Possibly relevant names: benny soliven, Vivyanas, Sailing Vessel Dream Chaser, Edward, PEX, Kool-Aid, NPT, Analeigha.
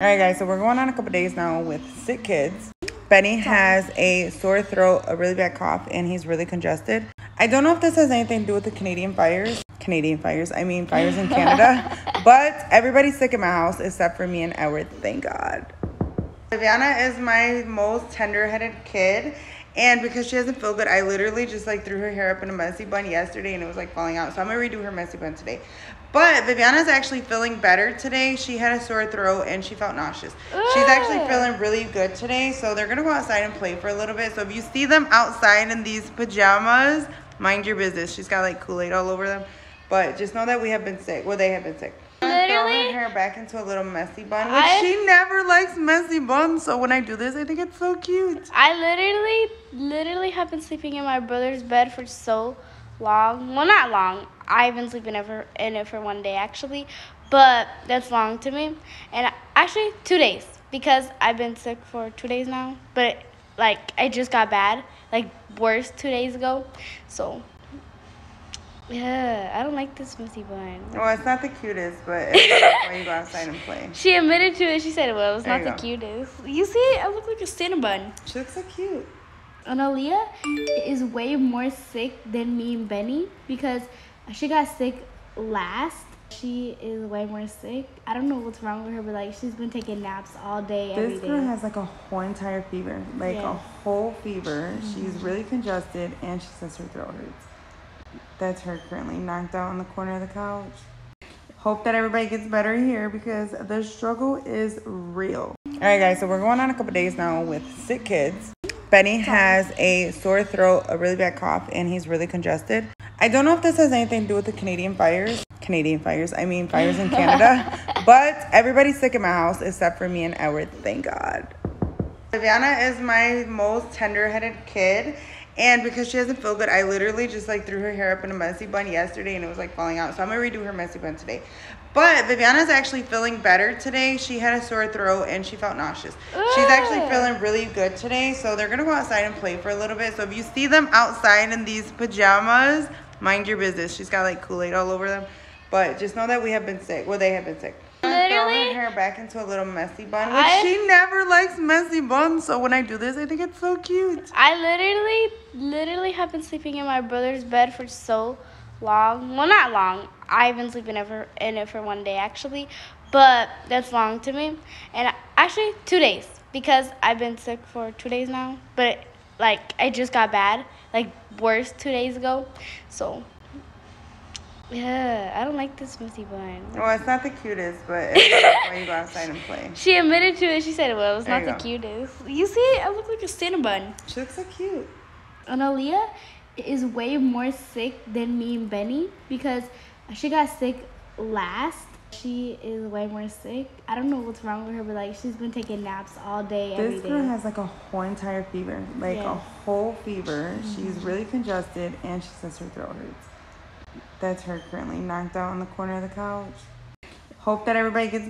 All right, guys, so we're going on a couple days now with sick kids. Benny has a sore throat, a really bad cough, and he's really congested. I don't know if this has anything to do with the fires in Canada. But everybody's sick in my house except for me and Edward, thank God. Vivyana is my most tender-headed kid. And because she doesn't feel good, I literally just like threw her hair up in a messy bun yesterday and it was like falling out. So I'm going to redo her messy bun today. But Vivyana's actually feeling better today. She had a sore throat and she felt nauseous. Ooh. She's actually feeling really good today. So they're going to go outside and play for a little bit. So if you see them outside in these pajamas, mind your business. She's got like Kool-Aid all over them. But just know that we have been sick. Well, they have been sick. Literally, her hair back into a little messy bun, which she never likes messy buns. So when I do this, I think it's so cute. I literally have been sleeping in my brother's bed for so long. Well, not long. I've been sleeping in it for one day, actually. But that's long to me. And actually, 2 days. Because I've been sick for 2 days now. But, like, I just got bad. Like, worse 2 days ago. So... yeah, I don't like this messy bun. Well, it's not the cutest, but it's when you go outside and play. She admitted to it. She said, well, it's not the cutest. You see, I look like a cinnamon. She looks so cute. Analeigha is way more sick than me and Benny because she got sick last. She is way more sick. I don't know what's wrong with her, but like she's been taking naps all day, every day. This girl has like a whole entire fever, like a whole fever. She's really congested and she says her throat hurts. That's her currently knocked out on the corner of the couch. Hope that everybody gets better here because the struggle is real. All right, guys, so we're going on a couple days now with sick kids. Benny has a sore throat, a really bad cough, and he's really congested. I don't know if this has anything to do with the fires in Canada. But everybody's sick in my house except for me and Edward, thank God. Vivyana is my most tender-headed kid. And because she doesn't feel good, I literally just like threw her hair up in a messy bun yesterday and it was like falling out. So I'm going to redo her messy bun today. But Vivyana's actually feeling better today. She had a sore throat and she felt nauseous. Ooh. She's actually feeling really good today. So they're going to go outside and play for a little bit. So if you see them outside in these pajamas, mind your business. She's got like Kool-Aid all over them. But just know that we have been sick. Well, they have been sick. Literally, her hair back into a little messy bun, which she never likes messy buns. So when I do this, I think it's so cute. I literally have been sleeping in my brother's bed for so long. Well, not long. I've been sleeping in it for one day, actually. But that's long to me. And actually, 2 days. Because I've been sick for 2 days now. But, like, I just got bad. Like, worse 2 days ago. So... yeah, I don't like this messy bun. Well, it's not the cutest, but it's when you go outside and play. She admitted to it. She said, well, it's not the cutest. You see, I look like a cinnamon. She looks so cute. Analeigha is way more sick than me and Benny because she got sick last. She is way more sick. I don't know what's wrong with her, but like she's been taking naps all day, every day. This girl has like a whole entire fever, like a whole fever. She's really congested and she says her throat hurts. That's her currently knocked out on the corner of the couch. Hope that everybody gets